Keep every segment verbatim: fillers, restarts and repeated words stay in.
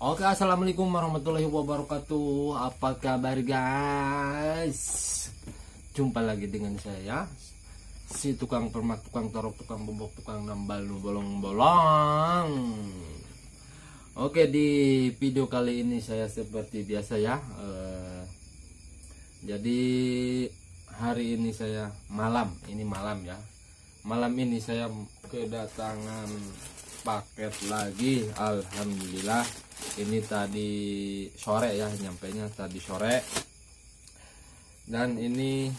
Oke, assalamualaikum warahmatullahi wabarakatuh. Apa kabar guys? Jumpa lagi dengan saya, si tukang permak, tukang torok, tukang bobok, tukang nambal, bolong-bolong. Oke, di video kali ini saya seperti biasa ya. eh, Jadi hari ini saya malam, ini malam ya. Malam ini saya kedatangan paket lagi, alhamdulillah. Ini tadi sore ya, nyampainya tadi sore. Dan ini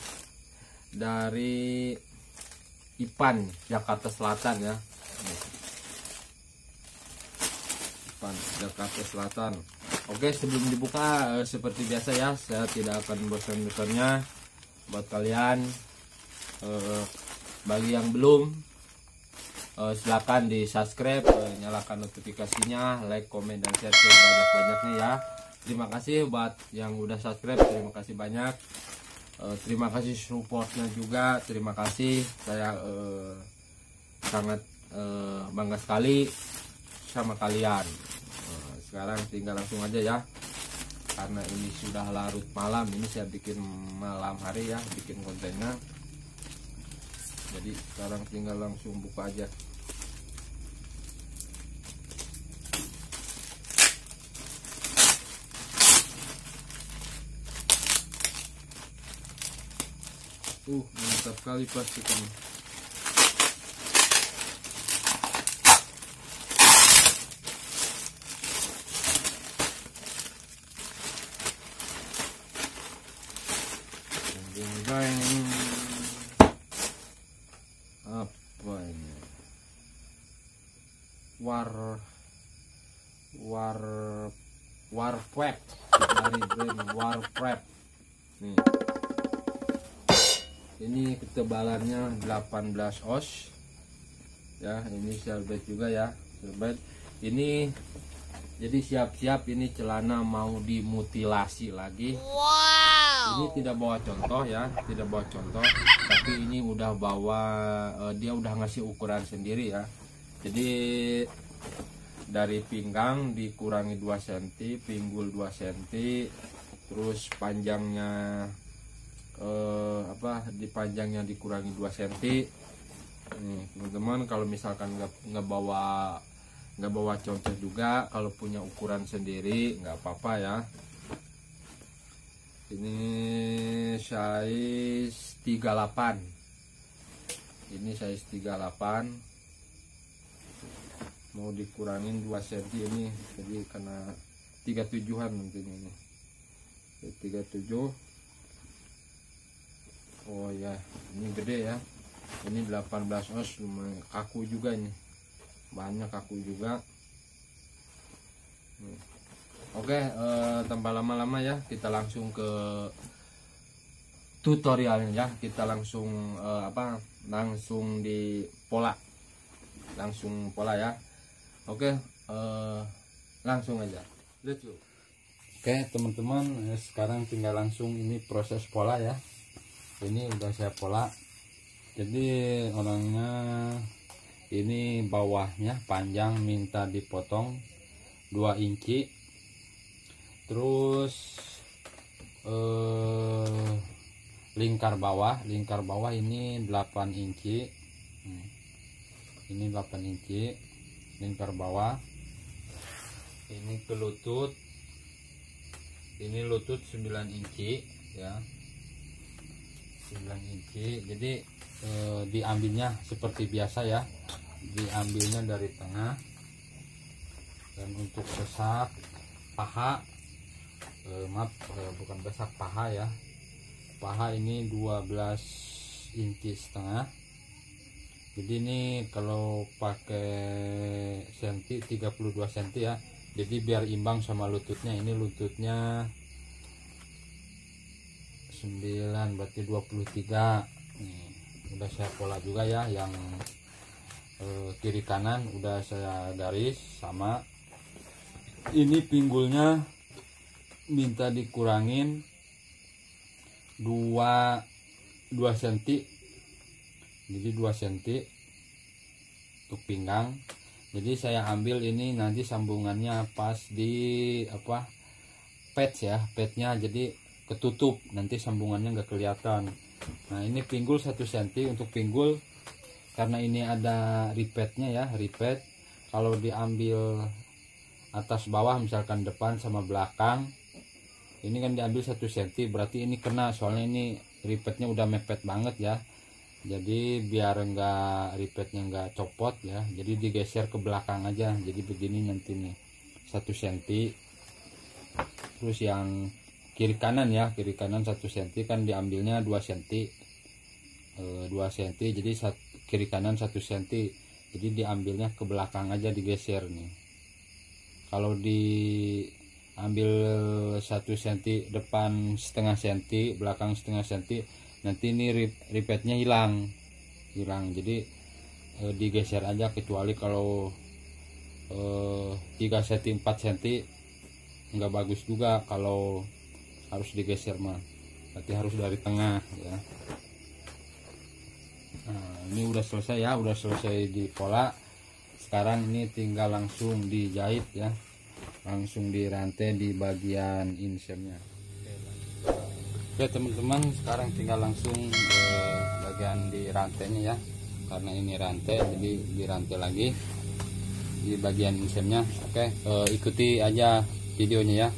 dari Ipan Jakarta Selatan ya. Ipan Jakarta Selatan. Oke, sebelum dibuka eh, seperti biasa ya, saya tidak akan bosan-bosannya buat kalian. eh, Bagi yang belum, Uh, silakan di subscribe, uh, nyalakan notifikasinya, like, komen, dan share sebanyak-banyaknya ya. Terima kasih buat yang udah subscribe, terima kasih banyak. Uh, terima kasih supportnya juga, terima kasih. Saya uh, sangat uh, bangga sekali sama kalian. Uh, sekarang tinggal langsung aja ya, karena ini sudah larut malam. Ini saya bikin malam hari ya, bikin kontennya. Jadi sekarang tinggal langsung buka aja. Uh, mantap kali plastiknya. Apa ini? War War Warpweft dari brand Warpweft. Nih. Ini ketebalannya delapan belas oz. Ya, ini Selvedge juga ya, Selvedge. Ini jadi siap-siap ini celana mau dimutilasi lagi. Wow. Ini tidak bawa contoh ya, tidak bawa contoh. Tapi ini udah bawa, uh, dia udah ngasih ukuran sendiri ya. Jadi dari pinggang dikurangi dua senti, pinggul dua senti, terus panjangnya uh, apa di panjangnya dikurangi dua senti. Nih teman-teman, kalau misalkan nggak bawa nggak bawa contoh juga, kalau punya ukuran sendiri nggak apa-apa ya. Ini size tiga puluh delapan. Ini size tiga puluh delapan. Mau dikurangin dua senti ini. Jadi kena tiga puluh tujuhan nantinya ini. tiga puluh tujuh. Oh ya, ini gede ya. Ini delapan belas oz, lumayan kaku juga nih. Bahannya kaku juga. Nih. Oke, eh, tanpa lama-lama ya, kita langsung ke tutorialnya ya. Kita langsung eh, apa? Langsung di pola, langsung pola ya. Oke, eh, langsung aja. Let's go. Oke, teman-teman, sekarang tinggal langsung ini proses pola ya. Ini udah saya pola. Jadi orangnya ini bawahnya panjang minta dipotong dua inci. Terus eh, lingkar bawah, lingkar bawah ini delapan inci, ini delapan inci lingkar bawah. Ini ke lutut, ini lutut sembilan inci ya, sembilan inci. Jadi eh, diambilnya seperti biasa ya, diambilnya dari tengah. Dan untuk sesak paha, Eh, maaf eh, bukan besak, paha ya, paha ini dua belas inci setengah. Jadi ini kalau pakai senti tiga puluh dua senti ya, jadi biar imbang sama lututnya. Ini lututnya sembilan berarti dua puluh tiga. Nih, udah saya pola juga ya, yang eh, kiri kanan udah saya garis sama. Ini pinggulnya minta dikurangin dua senti, jadi dua senti untuk pinggang. Jadi saya ambil ini nanti sambungannya pas di apa patch ya, patchnya jadi ketutup, nanti sambungannya nggak kelihatan. Nah ini pinggul satu senti untuk pinggul, karena ini ada ripetnya ya, ripet. Kalau diambil atas bawah misalkan depan sama belakang, ini kan diambil satu senti, berarti ini kena, soalnya ini ripetnya udah mepet banget ya. Jadi biar enggak ripetnya enggak copot ya, jadi digeser ke belakang aja. Jadi begini nanti nih satu senti. Terus yang kiri kanan ya, kiri kanan satu senti, kan diambilnya dua senti, dua senti, jadi kiri kanan satu senti, jadi diambilnya ke belakang aja, digeser nih. Kalau diambil satu senti depan setengah senti, belakang setengah senti, nanti ini ripetnya hilang, hilang. Jadi e, digeser aja, kecuali kalau e, tiga senti, empat senti nggak bagus juga kalau harus digeser mah. Berarti harus dari tengah ya. Nah, ini udah selesai ya, udah selesai di pola. Sekarang ini tinggal langsung dijahit ya, langsung dirantai di bagian insertnya. Oke teman-teman, sekarang tinggal langsung di bagian di rantainya ya, karena ini rantai jadi dirantai lagi di bagian insertnya. Oke, eh, ikuti aja videonya ya.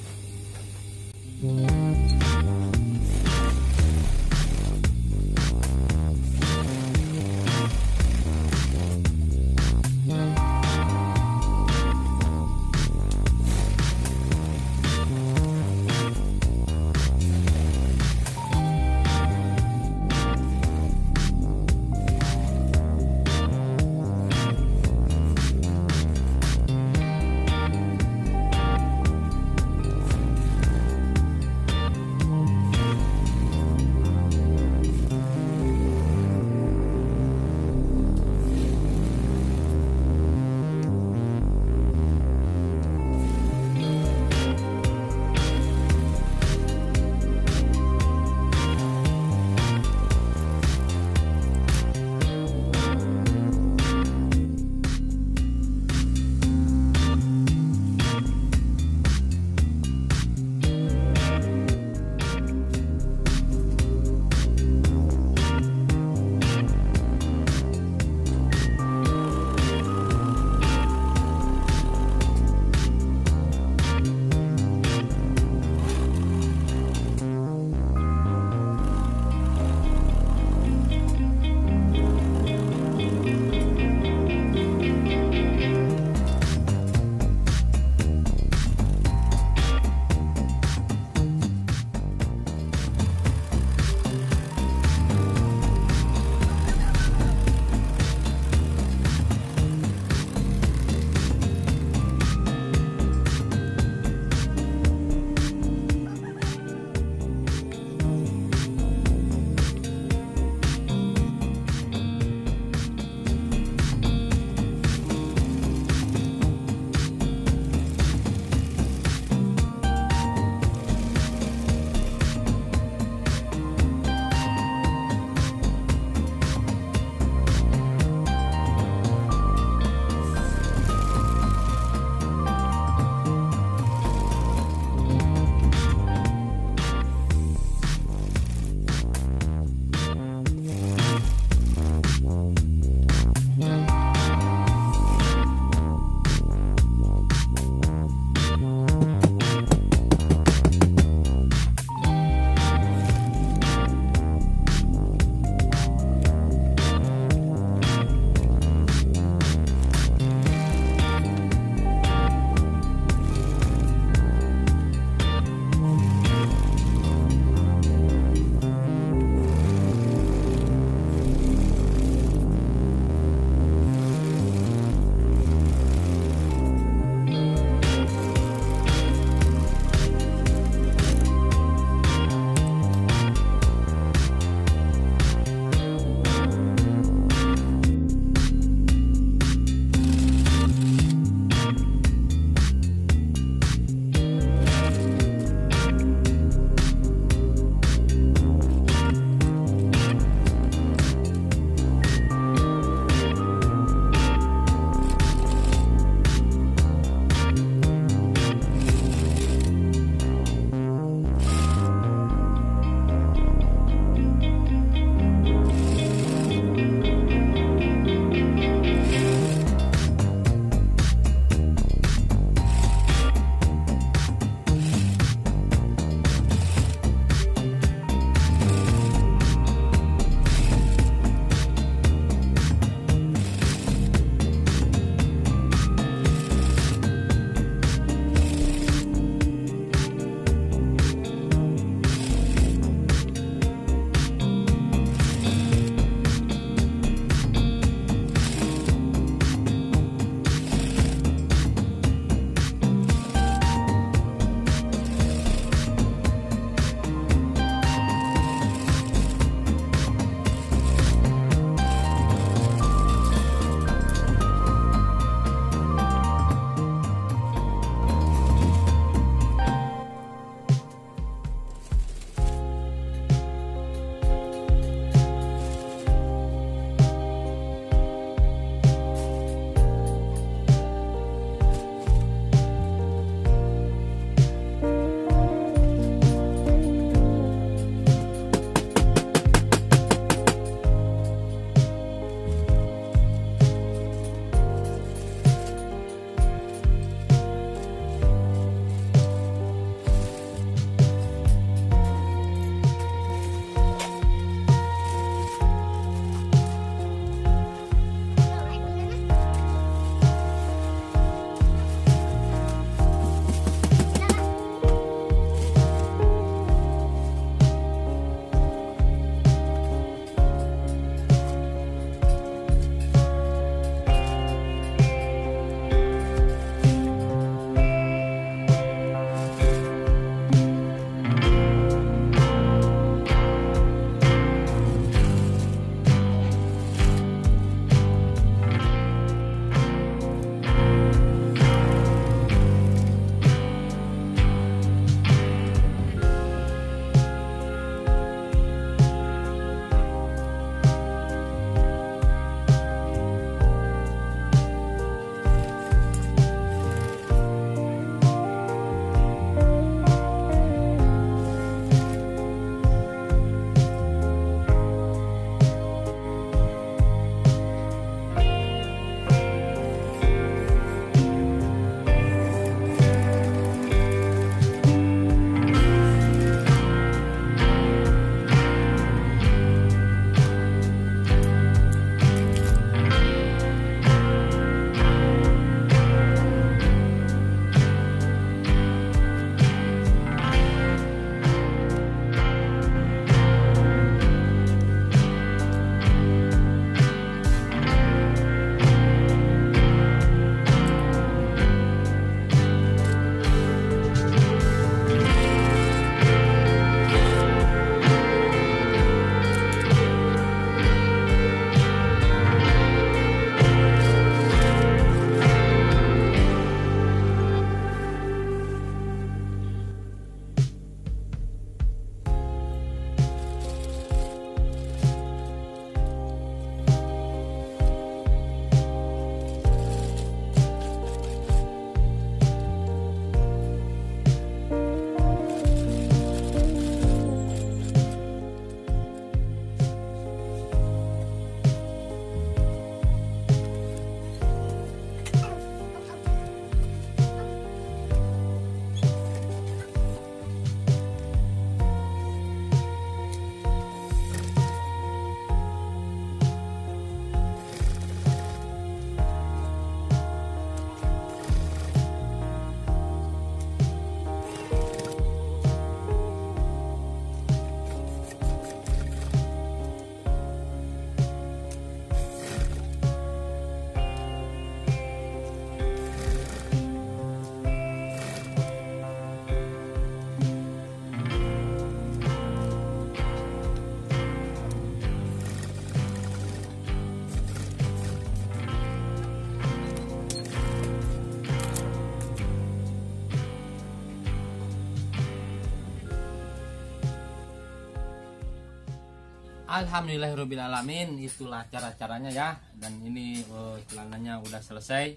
Alhamdulillahirobbilalamin, itulah cara-caranya ya. Dan ini oh, celananya udah selesai.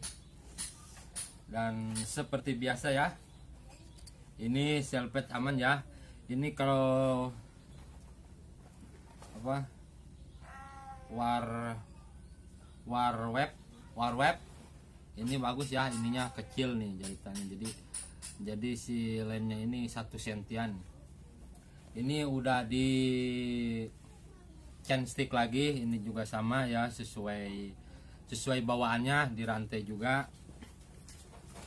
Dan seperti biasa ya, ini selvedge aman ya. Ini kalau apa war warpweft warpweft ini bagus ya, ininya kecil nih jahitannya, jadi jadi si lemnya ini satu sentian. Ini udah di chain stick lagi, ini juga sama ya, sesuai sesuai bawaannya, di rantai juga.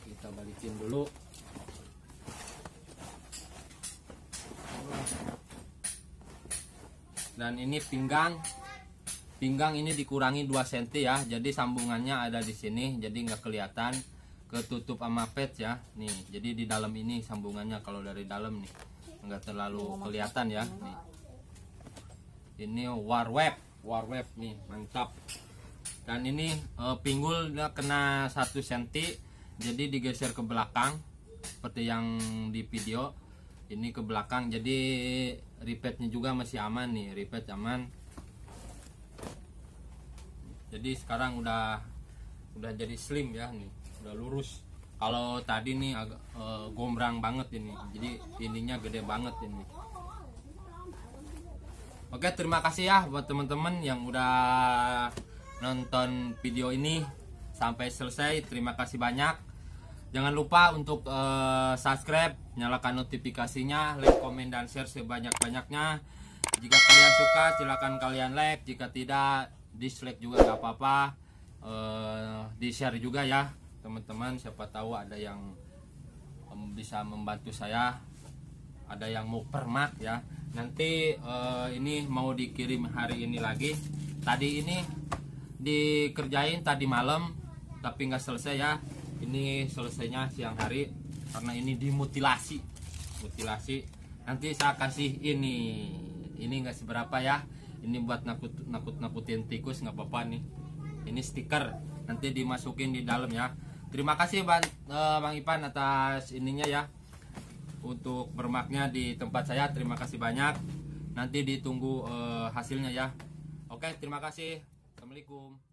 Kita balikin dulu. Dan ini pinggang, pinggang ini dikurangi dua sentimeter ya, jadi sambungannya ada di sini, jadi nggak kelihatan, ketutup sama patch ya nih. Jadi di dalam ini sambungannya, kalau dari dalam nih nggak terlalu kelihatan ya nih. Ini warpweft, warpweft nih mantap. Dan ini e, pinggul dia kena satu sentimeter, jadi digeser ke belakang seperti yang di video ini ke belakang. Jadi ripetnya juga masih aman nih, ripet aman. Jadi sekarang udah udah jadi slim ya nih, udah lurus. Kalau tadi nih agak e, gombrang banget ini, jadi ininya gede banget ini. Oke, terima kasih ya buat teman-teman yang udah nonton video ini sampai selesai. Terima kasih banyak. Jangan lupa untuk uh, subscribe, nyalakan notifikasinya, like, komen, dan share sebanyak-banyaknya. Jika kalian suka, silakan kalian like. Jika tidak, dislike juga gak apa-apa. Uh, di-share juga ya, teman-teman. Siapa tahu ada yang bisa membantu saya. Ada yang mau permak ya. Nanti uh, ini mau dikirim hari ini lagi. Tadi ini dikerjain tadi malam, tapi nggak selesai ya. Ini selesainya siang hari karena ini dimutilasi, mutilasi. Nanti saya kasih ini, ini nggak seberapa ya. Ini buat nakut nakut nakutin tikus nggak apa-apa nih. Ini stiker, nanti dimasukin di dalam ya. Terima kasih Bang, uh, Bang Ipan atas ininya ya. Untuk permaknya di tempat saya, terima kasih banyak. Nanti ditunggu uh, hasilnya ya. Oke, terima kasih. Assalamualaikum.